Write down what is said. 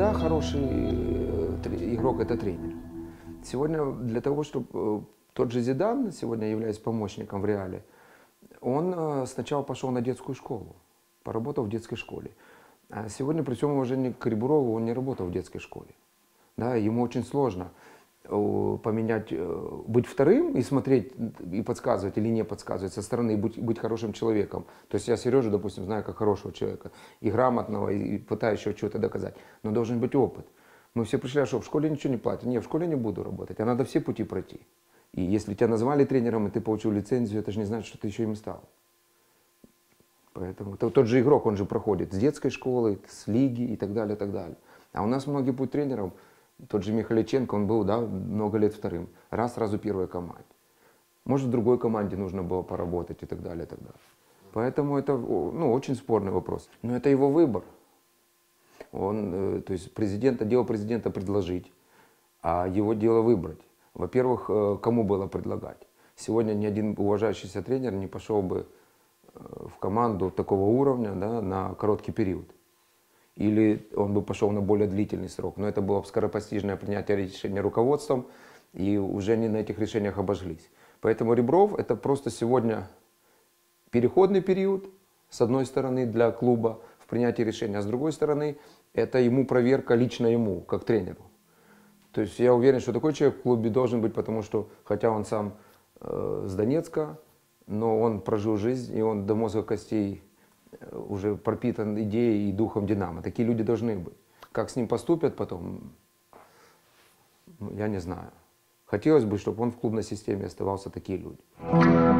всегда хороший игрок – это тренер. Сегодня для того, чтобы тот же Зидан, сегодня являясь помощником в Реале, он сначала пошел на детскую школу, поработал в детской школе. А сегодня, при всем уважении к Реброву, он не работал в детской школе. Да, ему очень сложно поменять, быть вторым и смотреть, и подсказывать или не подсказывать со стороны, и быть хорошим человеком. То есть я Сережу, допустим, знаю как хорошего человека, и грамотного, и пытающего чего-то доказать. Но должен быть опыт. Мы все пришли, что в школе ничего не платят. Не, в школе не буду работать, а надо все пути пройти. И если тебя назвали тренером, и ты получил лицензию, это же не значит, что ты еще им стал. Поэтому тот же игрок, он же проходит с детской школы, с лиги и так далее, и так далее. А у нас многие путь тренером. Тот же Михайличенко, он был, да, много лет вторым. Раз, сразу первая команда. Может, в другой команде нужно было поработать и так далее, и так далее. Поэтому это, ну, очень спорный вопрос. Но это его выбор. Он, то есть президента, дело президента предложить, а его дело выбрать. Во-первых, кому было предлагать? Сегодня ни один уважающийся тренер не пошел бы в команду такого уровня, да, на короткий период. Или он бы пошел на более длительный срок. Но это было бы скоропостижное принятие решения руководством, и уже не на этих решениях обожглись. Поэтому Ребров – это просто сегодня переходный период, с одной стороны, для клуба в принятии решения, а с другой стороны, это ему проверка лично ему, как тренеру. То есть я уверен, что такой человек в клубе должен быть, потому что, хотя он сам с Донецка, но он прожил жизнь, и он до мозга костей уже пропитан идеей и духом «Динамо». Такие люди должны быть. Как с ним поступят потом, я не знаю. Хотелось бы, чтобы он в клубной системе оставался такие люди.